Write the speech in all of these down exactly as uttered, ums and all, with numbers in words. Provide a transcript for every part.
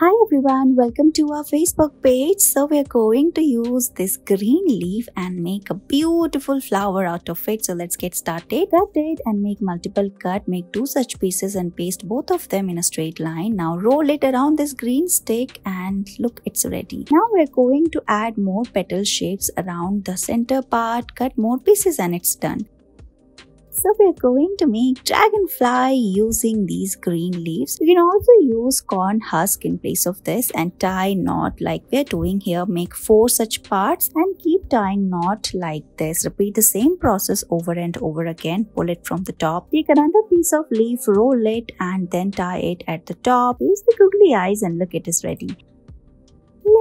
Hi everyone, welcome to our Facebook page. So we are going to use this green leaf and make a beautiful flower out of it. So let's get started. Cut it and make multiple cut. Make two such pieces and paste both of them in a straight line. Now roll it around this green stick and look, it's ready. Now we are going to add more petal shapes around the center part. Cut more pieces and it's done. So we are going to make dragonfly using these green leaves. You can also use corn husk in place of this and tie knot like we are doing here. Make four such parts and keep tying knot like this. Repeat the same process over and over again. Pull it from the top. Take another piece of leaf, roll it and then tie it at the top. Use the googly eyes and look, it is ready.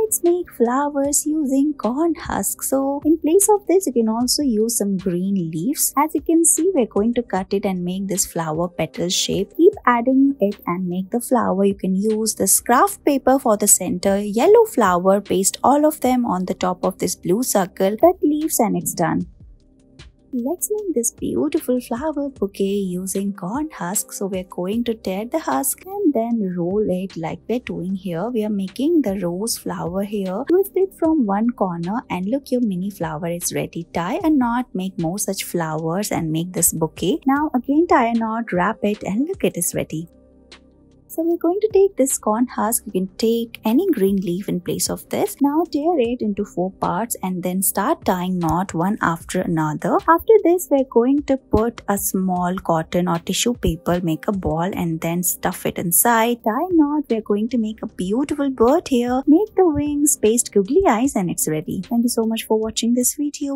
Let's make flowers using corn husk. So in place of this, you can also use some green leaves. As you can see, we're going to cut it and make this flower petal shape. Keep adding it and make the flower. You can use this craft paper for the center. Yellow flower, paste all of them on the top of this blue circle. Cut leaves and it's done. Let's make this beautiful flower bouquet using corn husk. So we're going to tear the husk and then roll it like we're doing here. We are making the rose flower here. Twist it from one corner and look, your mini flower is ready. Tie a knot, make more such flowers and make this bouquet. Now again tie a knot, wrap it and look, it is ready. So we're going to take this corn husk. You can take any green leaf in place of this. Now tear it into four parts and then start tying knot one after another. After this, we're going to put a small cotton or tissue paper, make a ball and then stuff it inside. Tie knot. We're going to make a beautiful bird here. Make the wings, paste googly eyes and it's ready. Thank you so much for watching this video.